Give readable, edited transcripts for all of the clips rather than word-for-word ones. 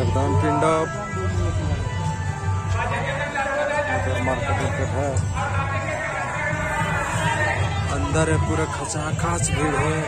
एकदम पिंड मार्केट है, अंदर है पूरा खचाखच भीड़ है।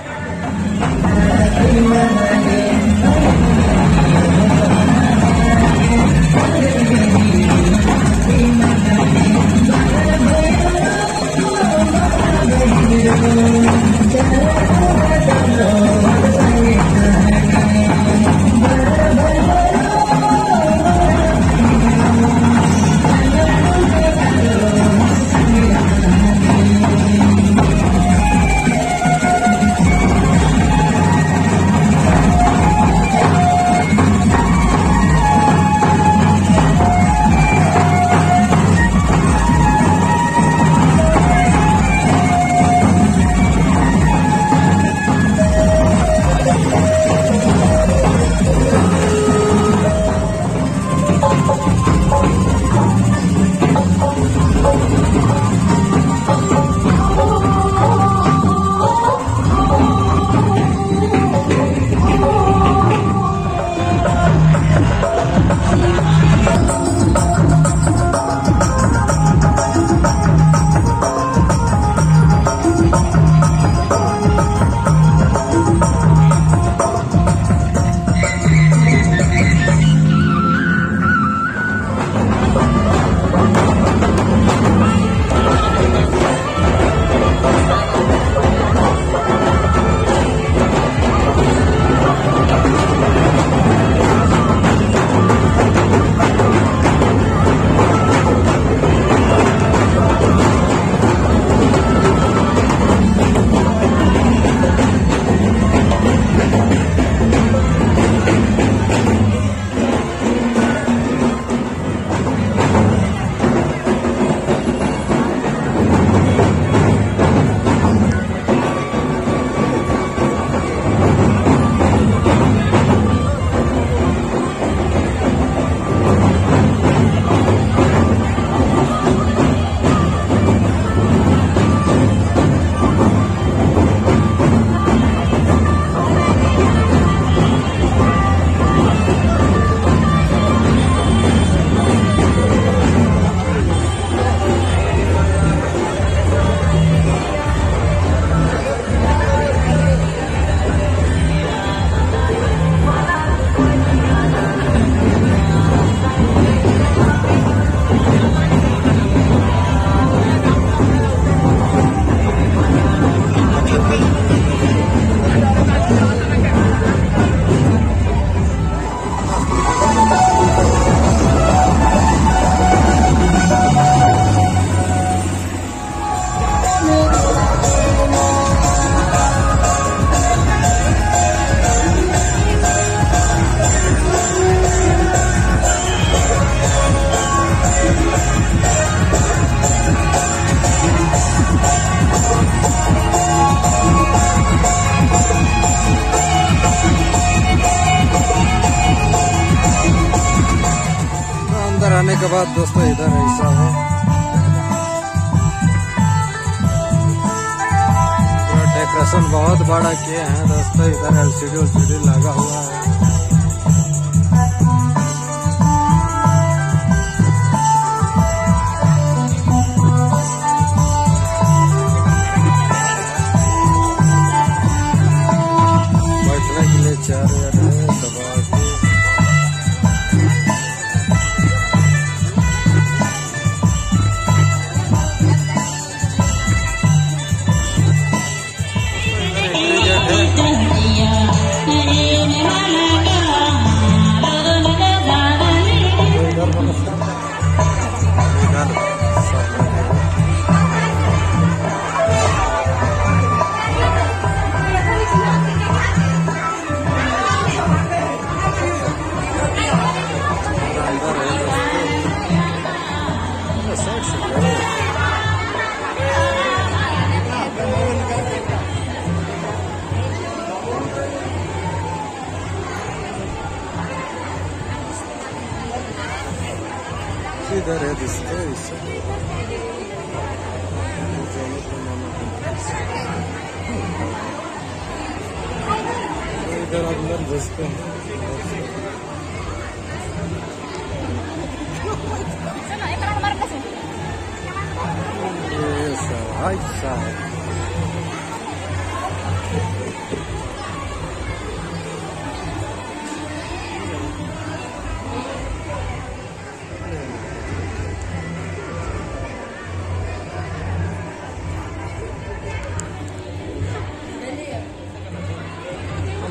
के बाद दोस्तों इधर ऐसा है पूरा डेकोरेशन बहुत बड़ा किए हैं दोस्तों। इधर एलसीडी लगा हुआ है। इधर है दोस्तों इधर هاي الساعة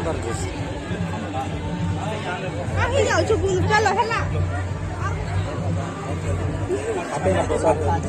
برقص هيا شوفوا يلا هلا حبينا بصوت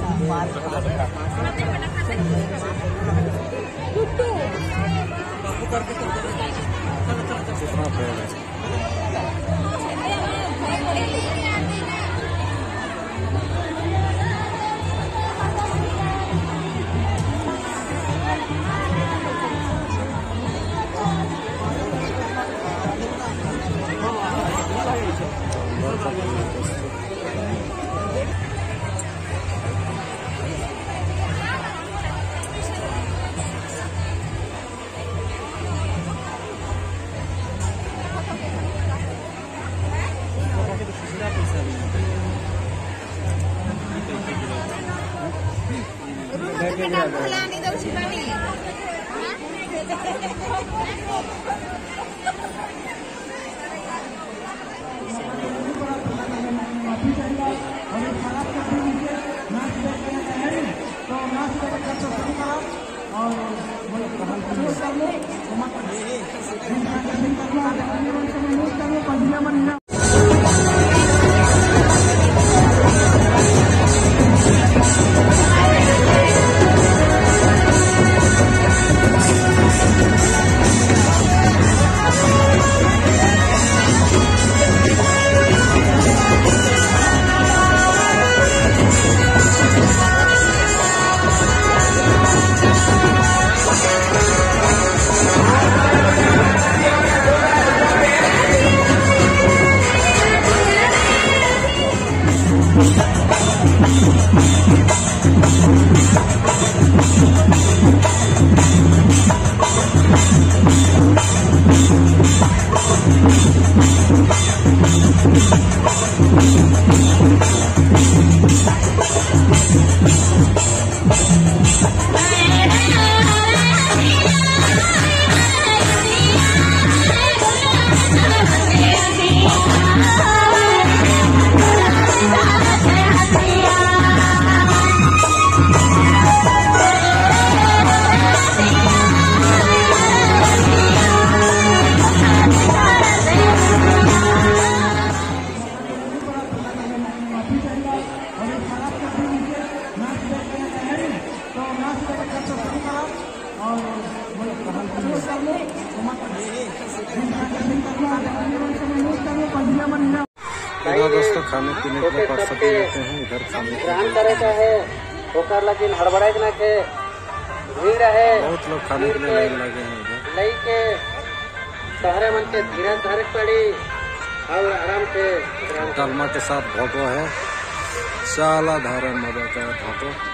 और दोस्तों खाने पीने के पास रहते हैं इधर तरह का है होकर लेकिन हड़बड़ाई ना के भीड़ है बहुत लोग खाने पीने लाइन लगे हैं इधर लई के सहरे मन के धीरे धीरे पड़ी और आराम से कलमा के साथ भोगो है साला धारा मजा का भोगो।